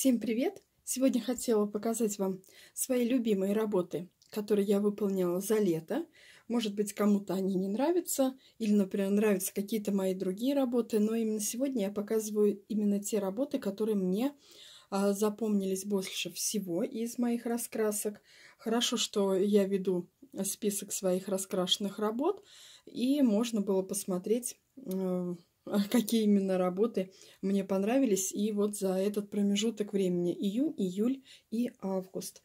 Всем привет! Сегодня хотела показать вам свои любимые работы, которые я выполняла за лето. Может быть, кому-то они не нравятся, или, например, нравятся какие-то мои другие работы, но именно сегодня я показываю именно те работы, которые мне запомнились больше всего из моих раскрасок. Хорошо, что я веду список своих раскрашенных работ, и можно было посмотреть, какие именно работы мне понравились, и вот за этот промежуток времени июнь, июль и август.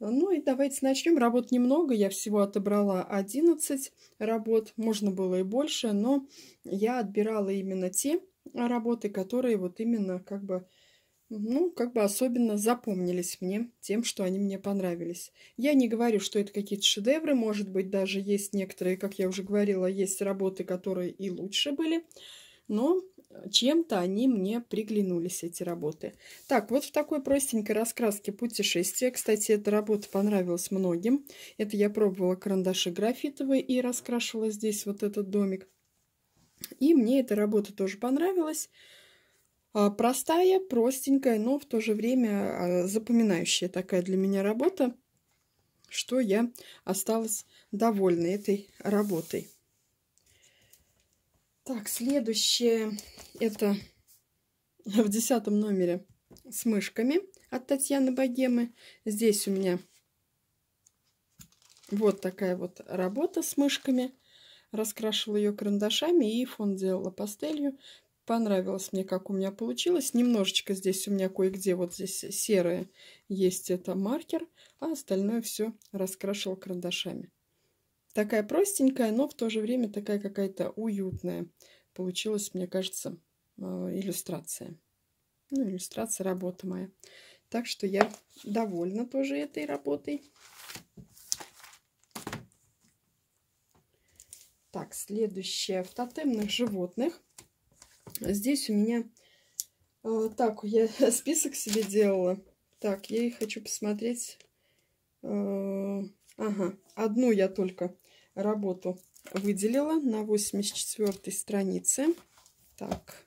Ну и давайте начнем. Работ немного, я всего отобрала 11 работ, можно было и больше, но я отбирала именно те работы, которые вот именно как бы особенно запомнились мне тем, что они мне понравились. Я не говорю, что это какие-то шедевры, может быть, даже есть некоторые, как я уже говорила, есть работы, которые и лучше были, но чем-то они мне приглянулись, эти работы. Так, вот в такой простенькой раскраске «Путешествие». Кстати, эта работа понравилась многим. Это я пробовала карандаши графитовые и раскрашивала здесь вот этот домик. И мне эта работа тоже понравилась. Простая, простенькая, но в то же время запоминающая такая для меня работа, что я осталась довольна этой работой. Так, следующее, это в 10-м номере с мышками от Татьяны Богемы. Здесь у меня вот такая вот работа с мышками. Раскрашивала ее карандашами и фон делала пастелью. Понравилось мне, как у меня получилось. Немножечко здесь у меня кое-где вот здесь серое есть, это маркер, а остальное все раскрашивала карандашами. Такая простенькая, но в то же время такая какая-то уютная получилась, мне кажется, иллюстрация. Ну, иллюстрация, работа моя. Так что я довольна тоже этой работой. Так, следующее в тотемных животных. Здесь у меня... Так, я список себе делала. Так, я и хочу посмотреть... Ага, одну я только работу выделила на 84-й странице. Так,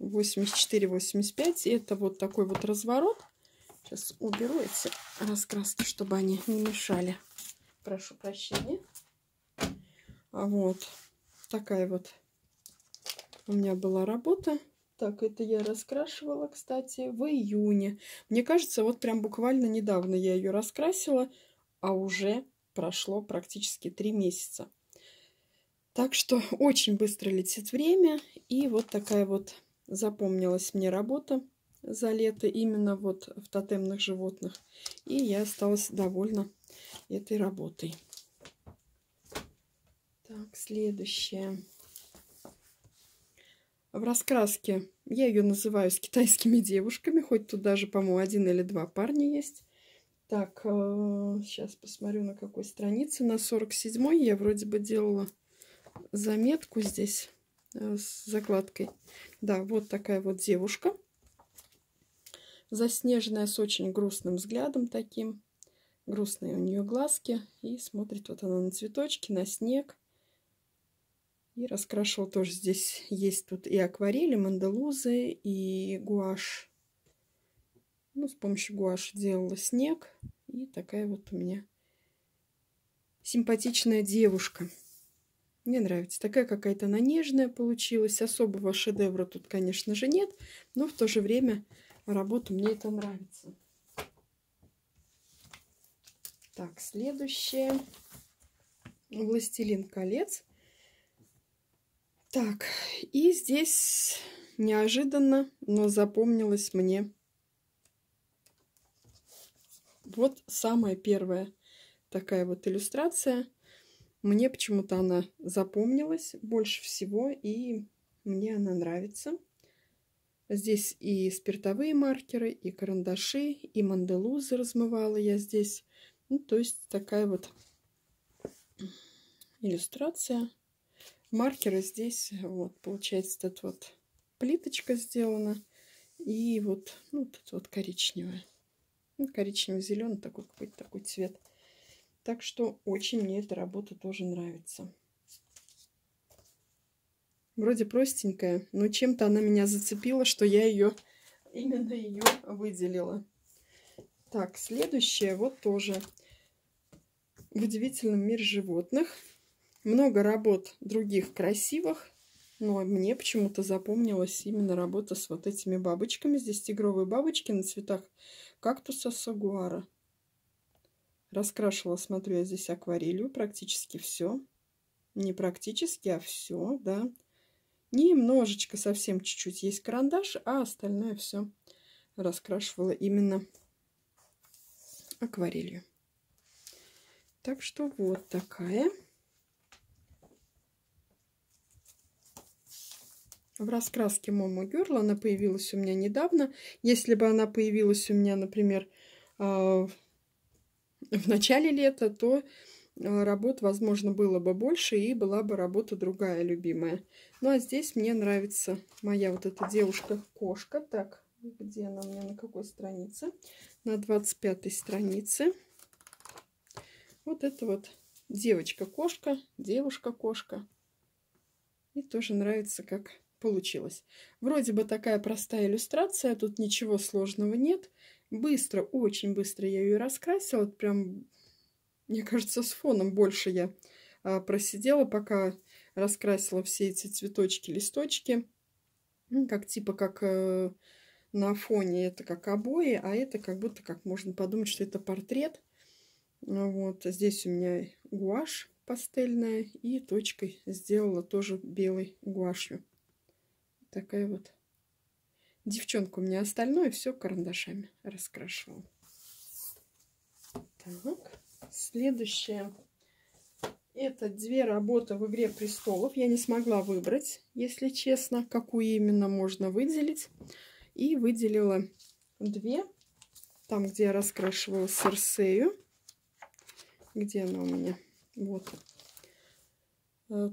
84-85. Это вот такой вот разворот. Сейчас уберу эти раскраски, чтобы они не мешали. Прошу прощения. Вот такая вот у меня была работа. Так, это я раскрашивала, кстати, в июне. Мне кажется, вот прям буквально недавно я ее раскрасила, а уже прошло практически 3 месяца. Так что очень быстро летит время. И вот такая вот запомнилась мне работа за лето именно вот в тотемных животных. И я осталась довольна этой работой. Так, следующая. В раскраске я ее называю «С китайскими девушками», хоть тут даже, по-моему, 1 или 2 парня есть. Так, сейчас посмотрю, на какой странице. На 47-й я вроде бы делала заметку здесь с закладкой. Да, вот такая вот девушка. Заснеженная, с очень грустным взглядом таким. Грустные у нее глазки. И смотрит вот она на цветочки, на снег. И раскрашивала тоже здесь. Есть тут и акварели, мандалузы, и гуашь. Ну, с помощью гуаши делала снег. И такая вот у меня симпатичная девушка. Мне нравится. Такая какая-то она нежная получилась. Особого шедевра тут, конечно же, нет. Но в то же время работа мне это нравится. Так, следующее. «Властелин колец». Так, и здесь неожиданно, но запомнилась мне вот самая первая такая вот иллюстрация. Мне почему-то она запомнилась больше всего, и мне она нравится. Здесь и спиртовые маркеры, и карандаши, и мандалузы размывала я здесь. Ну, то есть такая вот иллюстрация. Маркеры здесь, вот, получается, тут вот плиточка сделана. И вот, ну, тут вот коричневая. Ну, коричнево-зеленый такой, какой-то такой цвет. Так что очень мне эта работа тоже нравится. Вроде простенькая, но чем-то она меня зацепила, что я ее именно ее выделила. Так, следующее вот тоже в удивительном мире животных. Много работ других красивых, но мне почему-то запомнилась именно работа с вот этими бабочками. Здесь тигровые бабочки на цветах кактуса сагуара. Раскрашивала, смотрю, я здесь акварелью практически все. Не практически, а все, да. Немножечко, совсем чуть-чуть есть карандаш, а остальное все раскрашивала именно акварелью. Так что вот такая. В раскраске Mama Gurl она появилась у меня недавно. Если бы она появилась у меня, например, в начале лета, то работ, возможно, было бы больше и была бы работа другая, любимая. Ну, а здесь мне нравится моя вот эта девушка-кошка. Так, где она у меня, на какой странице? На 25-й странице. Вот это вот девочка-кошка, девушка-кошка. И тоже нравится, как получилось. Вроде бы такая простая иллюстрация, тут ничего сложного нет. Быстро, очень быстро я ее раскрасила. Вот прям... Мне кажется, с фоном больше я просидела, пока раскрасила все эти цветочки, листочки. Как типа как на фоне это как обои, а это как будто как можно подумать, что это портрет. Вот здесь у меня гуашь пастельная и точкой сделала тоже белой гуашью. Такая вот девчонка у меня, остальное все карандашами раскрашивала. Так. Следующее. Это две работы в «Игре престолов». Я не смогла выбрать, если честно, какую именно можно выделить. И выделила две. Там, где я раскрашивала Серсею. Где она у меня? Вот.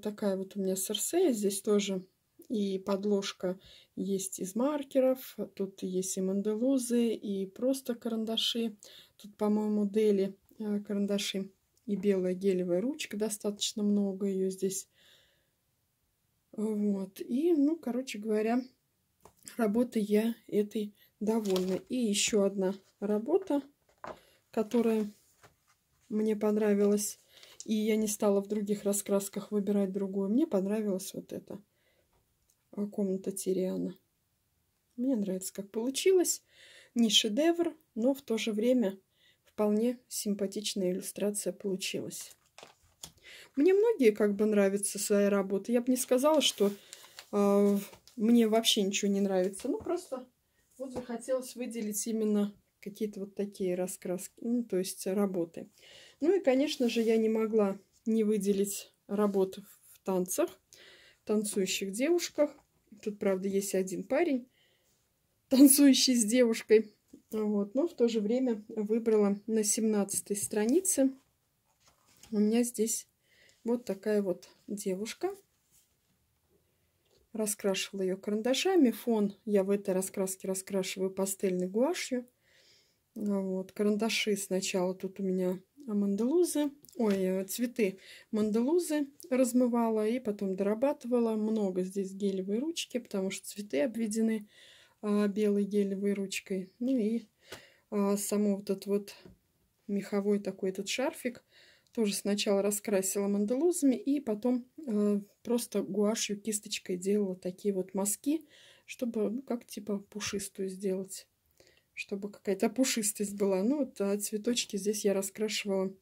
Такая вот у меня Серсея. Здесь тоже и подложка есть из маркеров. Тут есть и манделузы, и просто карандаши. Тут, по-моему, дели. Карандаши и белая гелевая ручка, достаточно много ее здесь. Вот, и, ну, короче говоря, работой я этой довольна. И еще одна работа, которая мне понравилась, и я не стала в других раскрасках выбирать другую. Мне понравилась вот эта комната Тириона. Мне нравится, как получилось. Не шедевр, но в то же время... Вполне симпатичная иллюстрация получилась. Мне многие как бы нравятся свои работы. Я бы не сказала, что мне вообще ничего не нравится. Ну, просто вот захотелось выделить именно какие-то вот такие раскраски, ну, то есть работы. Ну и, конечно же, я не могла не выделить работы в танцах, в танцующих девушках. Тут, правда, есть один парень, танцующий с девушкой. Вот, но в то же время выбрала на 17-й странице. У меня здесь вот такая вот девушка. Раскрашивала ее карандашами. Фон я в этой раскраске раскрашиваю пастельной гуашью. Вот, карандаши сначала тут у меня манделузы. Ой, цветы манделузы размывала и потом дорабатывала. Много здесь гелевой ручки, потому что цветы обведены белой гелевой ручкой. Ну и само вот этот вот меховой такой этот шарфик тоже сначала раскрасила манделузами и потом просто гуашью, кисточкой делала такие вот мазки, чтобы, ну, как типа пушистую сделать, чтобы какая-то пушистость была. Ну вот, а цветочки здесь я раскрашивала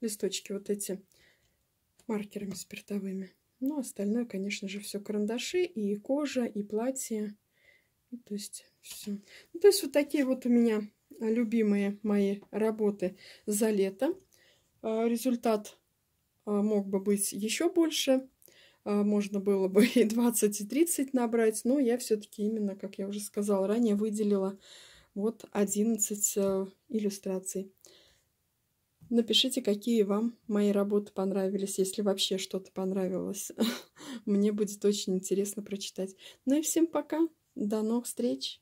листочки вот эти маркерами спиртовыми. Ну, остальное, конечно же, все карандаши, и кожа, и платье. То есть, все. Ну, то есть, вот такие вот у меня любимые мои работы за лето. Результат мог бы быть еще больше. Можно было бы и 20, и 30 набрать. Но я все-таки именно, как я уже сказала ранее, выделила вот 11 иллюстраций. Напишите, какие вам мои работы понравились, если вообще что-то понравилось. Мне будет очень интересно прочитать. Ну и всем пока. До новых встреч.